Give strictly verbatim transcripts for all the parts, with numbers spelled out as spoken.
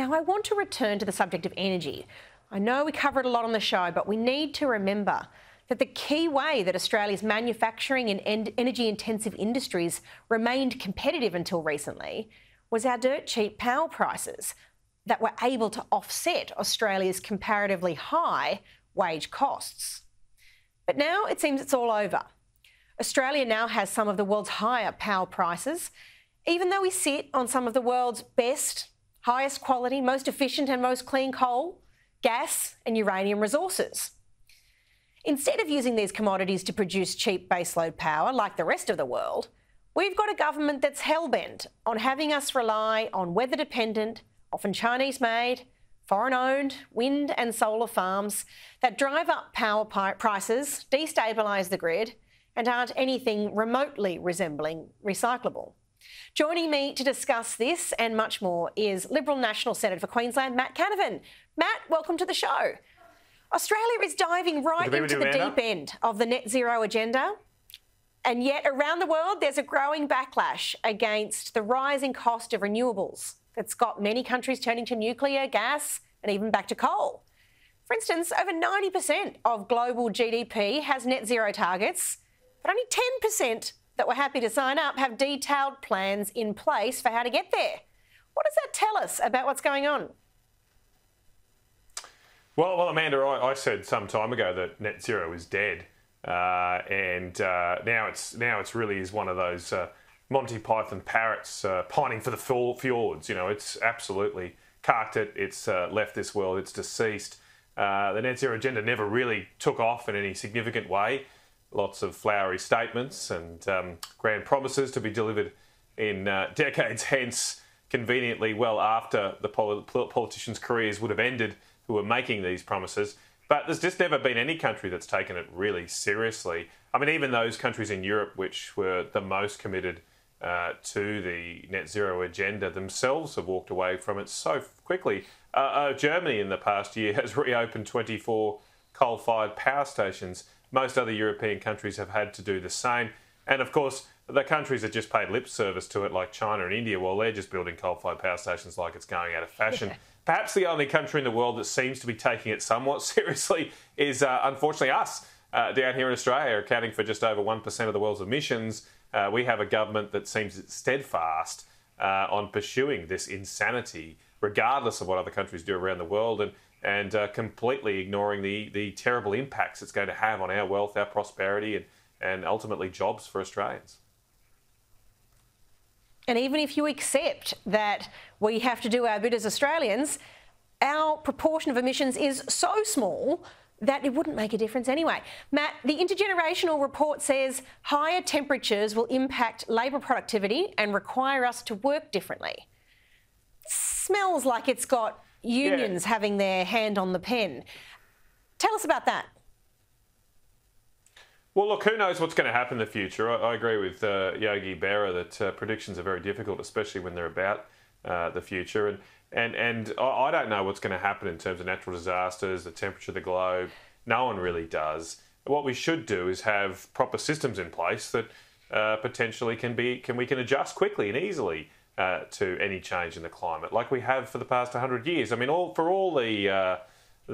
Now, I want to return to the subject of energy. I know we cover it a lot on the show, but we need to remember that the key way that Australia's manufacturing and energy-intensive industries remained competitive until recently was our dirt-cheap power prices that were able to offset Australia's comparatively high wage costs. But now it seems it's all over. Australia now has some of the world's higher power prices, even though we sit on some of the world's best, highest quality, most efficient and most clean coal, gas and uranium resources. Instead of using these commodities to produce cheap baseload power like the rest of the world, we've got a government that's hell-bent on having us rely on weather-dependent, often Chinese-made, foreign-owned wind and solar farms that drive up power prices, destabilise the grid and aren't anything remotely resembling recyclable. Joining me to discuss this and much more is Liberal National Senator for Queensland, Matt Canavan. Matt, welcome to the show. Australia is diving right into the deep end of the net zero agenda, and yet around the world there's a growing backlash against the rising cost of renewables that's got many countries turning to nuclear, gas and even back to coal. For instance, over ninety percent of global G D P has net zero targets, but only ten percent that were happy to sign up have detailed plans in place for how to get there. What does that tell us about what's going on? Well, well, Amanda, I, I said some time ago that net zero is dead, uh, and uh, now it's now it's really is one of those uh, Monty Python parrots uh, pining for the fjords. You know, it's absolutely carked it. It's uh, left this world. It's deceased. Uh, the net zero agenda never really took off in any significant way. Lots of flowery statements and um, grand promises to be delivered in uh, decades hence, conveniently well after the politicians' careers would have ended who were making these promises. But there's just never been any country that's taken it really seriously. I mean, even those countries in Europe which were the most committed uh, to the net zero agenda themselves have walked away from it so quickly. Uh, uh, Germany in the past year has reopened twenty-four coal-fired power stations. Most other European countries have had to do the same. And of course, the countries that just paid lip service to it, like China and India, well, they're just building coal-fired power stations like it's going out of fashion. Yeah. Perhaps the only country in the world that seems to be taking it somewhat seriously is, uh, unfortunately, us uh, down here in Australia, accounting for just over one percent of the world's emissions. Uh, we have a government that seems steadfast uh, on pursuing this insanity, regardless of what other countries do around the world, and, and uh, completely ignoring the, the terrible impacts it's going to have on our wealth, our prosperity, and, and ultimately jobs for Australians. And even if you accept that we have to do our bit as Australians, our proportion of emissions is so small that it wouldn't make a difference anyway. Matt, the Intergenerational Report says higher temperatures will impact labour productivity and require us to work differently. Smells like it's got unions yeah. having their hand on the pen. Tell us about that. Well, look, who knows what's going to happen in the future. I, I agree with uh, Yogi Berra that uh, predictions are very difficult, especially when they're about uh, the future. And, and, and I, I don't know what's going to happen in terms of natural disasters, the temperature of the globe. No one really does. What we should do is have proper systems in place that uh, potentially can be, can, we can adjust quickly and easily uh, to any change in the climate, like we have for the past one hundred years. I mean, all, for all the... Uh,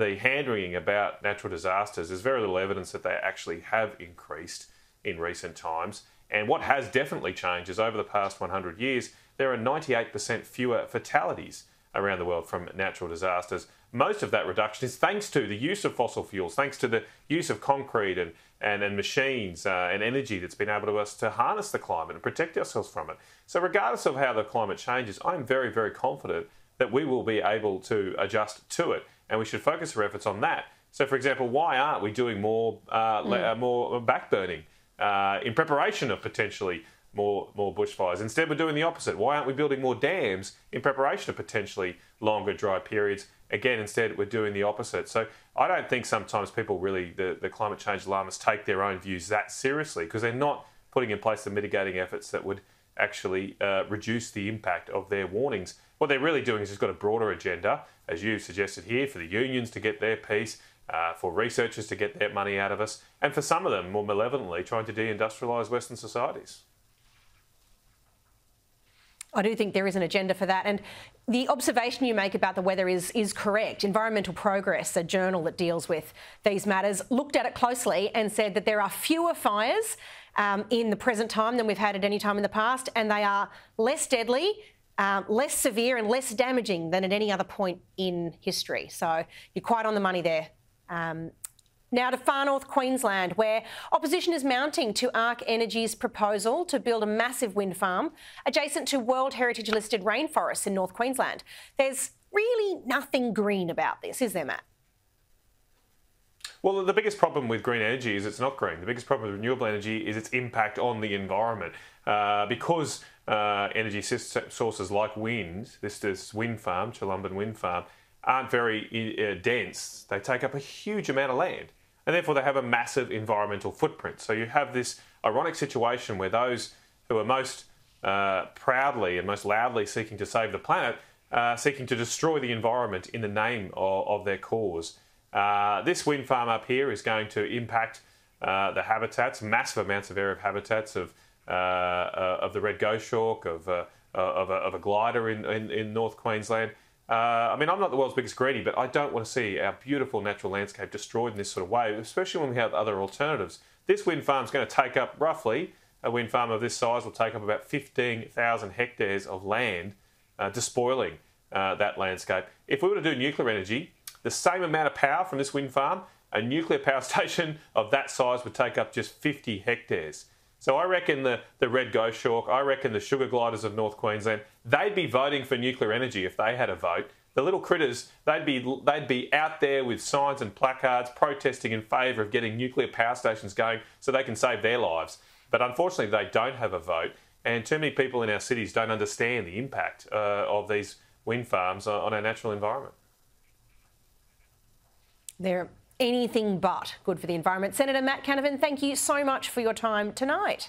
The hand-wringing about natural disasters, there's very little evidence that they actually have increased in recent times. And what has definitely changed is over the past one hundred years, there are ninety-eight percent fewer fatalities around the world from natural disasters. Most of that reduction is thanks to the use of fossil fuels, thanks to the use of concrete and, and, and machines uh, and energy that's been able to us to harness the climate and protect ourselves from it. So regardless of how the climate changes, I'm very, very confident that we will be able to adjust to it. And we should focus our efforts on that. So, for example, why aren't we doing more uh, mm. more backburning uh, in preparation of potentially more, more bushfires? Instead, we're doing the opposite. Why aren't we building more dams in preparation of potentially longer dry periods? Again, instead, we're doing the opposite. So I don't think sometimes people really, the, the climate change alarmists, take their own views that seriously because they're not putting in place the mitigating efforts that would actually uh, reduce the impact of their warnings. What they're really doing is just got a broader agenda, as you've suggested here, for the unions to get their piece, uh, for researchers to get their money out of us, and for some of them, more malevolently, trying to deindustrialise Western societies. I do think there is an agenda for that. And the observation you make about the weather is, is correct. Environmental Progress, a journal that deals with these matters, looked at it closely and said that there are fewer fires um, in the present time than we've had at any time in the past, and they are less deadly, Um, less severe and less damaging than at any other point in history. So you're quite on the money there. Um, now to far north Queensland, where opposition is mounting to Ark Energy's proposal to build a massive wind farm adjacent to World Heritage listed rainforests in North Queensland. There's really nothing green about this, is there, Matt? Well, the biggest problem with green energy is it's not green. The biggest problem with renewable energy is its impact on the environment. Uh, because Uh, energy sources like wind, this, this wind farm, Chillumban wind farm, aren't very uh, dense. They take up a huge amount of land, and therefore they have a massive environmental footprint. So you have this ironic situation where those who are most uh, proudly and most loudly seeking to save the planet are seeking to destroy the environment in the name of, of their cause. Uh, this wind farm up here is going to impact uh, the habitats, massive amounts of arid habitats of Uh, uh, of the red ghost shark, of, uh, uh, of, a, of a glider in, in, in North Queensland. Uh, I mean, I'm not the world's biggest greenie, but I don't want to see our beautiful natural landscape destroyed in this sort of way, especially when we have other alternatives. This wind farm's going to take up roughly, a wind farm of this size will take up about fifteen thousand hectares of land, uh, despoiling uh, that landscape. If we were to do nuclear energy, the same amount of power from this wind farm, a nuclear power station of that size would take up just fifty hectares. So I reckon the, the red ghost shark, I reckon the sugar gliders of North Queensland, they'd be voting for nuclear energy if they had a vote. The little critters, they'd be, they'd be out there with signs and placards protesting in favour of getting nuclear power stations going so they can save their lives. But unfortunately, they don't have a vote, and too many people in our cities don't understand the impact uh, of these wind farms on our natural environment. They're anything but good for the environment. Senator Matt Canavan, thank you so much for your time tonight.